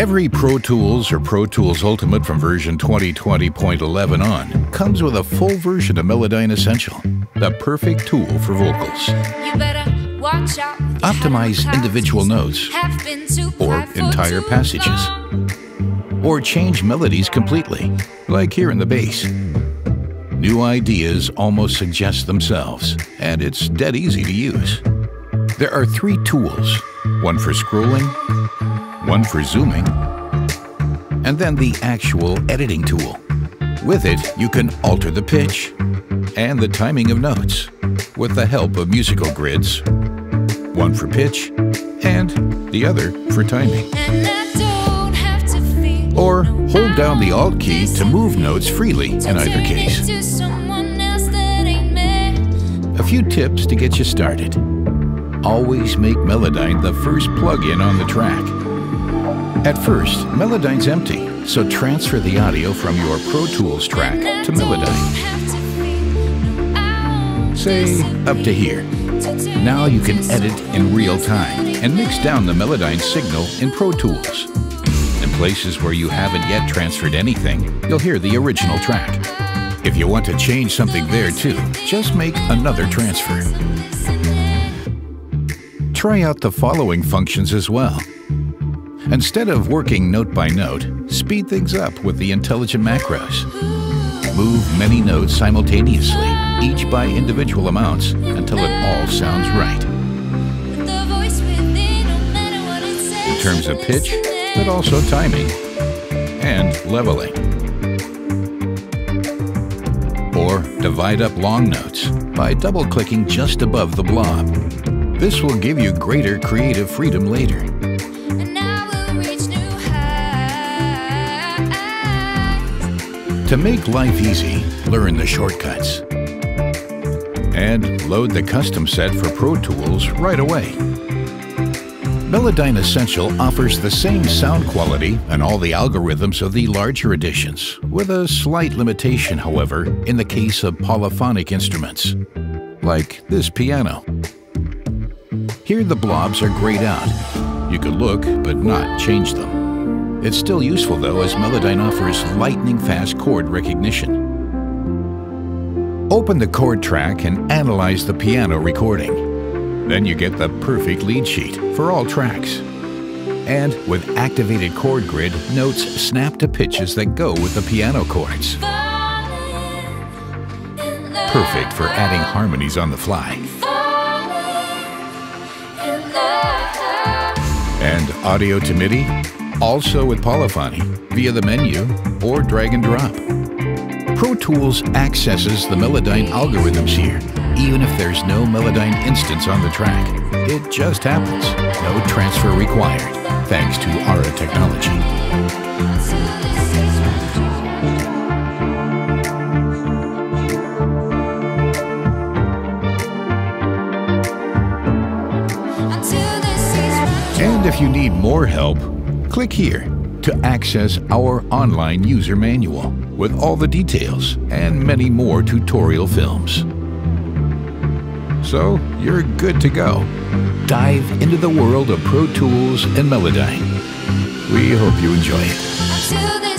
Every Pro Tools or Pro Tools Ultimate from version 2020.11 on comes with a full version of Melodyne Essential, the perfect tool for vocals. You better watch out. Optimize individual notes or entire passages, or change melodies completely, like here in the bass. New ideas almost suggest themselves, and it's dead easy to use. There are three tools, one for scrolling, one for zooming, and then the actual editing tool. With it, you can alter the pitch and the timing of notes with the help of musical grids, one for pitch and the other for timing. Or hold down the Alt key to move notes freely in either case. A few tips to get you started. Always make Melodyne the first plug-in on the track. At first, Melodyne's empty, so transfer the audio from your Pro Tools track to Melodyne. Say, up to here. Now you can edit in real time and mix down the Melodyne signal in Pro Tools. Places where you haven't yet transferred anything, you'll hear the original track. If you want to change something there too, just make another transfer. Try out the following functions as well. Instead of working note by note, speed things up with the intelligent macros. Move many notes simultaneously, each by individual amounts, until it all sounds right. In terms of pitch, but also timing and leveling. Or divide up long notes by double-clicking just above the blob. This will give you greater creative freedom later. To make life easy, learn the shortcuts. And load the custom set for Pro Tools right away. Melodyne Essential offers the same sound quality and all the algorithms of the larger editions, with a slight limitation, however, in the case of polyphonic instruments, like this piano. Here the blobs are grayed out. You could look, but not change them. It's still useful though, as Melodyne offers lightning-fast chord recognition. Open the chord track and analyze the piano recording. Then you get the perfect lead sheet for all tracks. And with activated chord grid, notes snap to pitches that go with the piano chords. Perfect for adding harmonies on the fly. And Audio-to-MIDI, also with polyphony, via the menu or drag and drop. Pro Tools accesses the Melodyne algorithms here, even if there's no Melodyne instance on the track. It just happens. No transfer required, thanks to ARA technology. And if you need more help, click here to access our online user manual with all the details and many more tutorial films. So, you're good to go. Dive into the world of Pro Tools and Melodyne. We hope you enjoy it.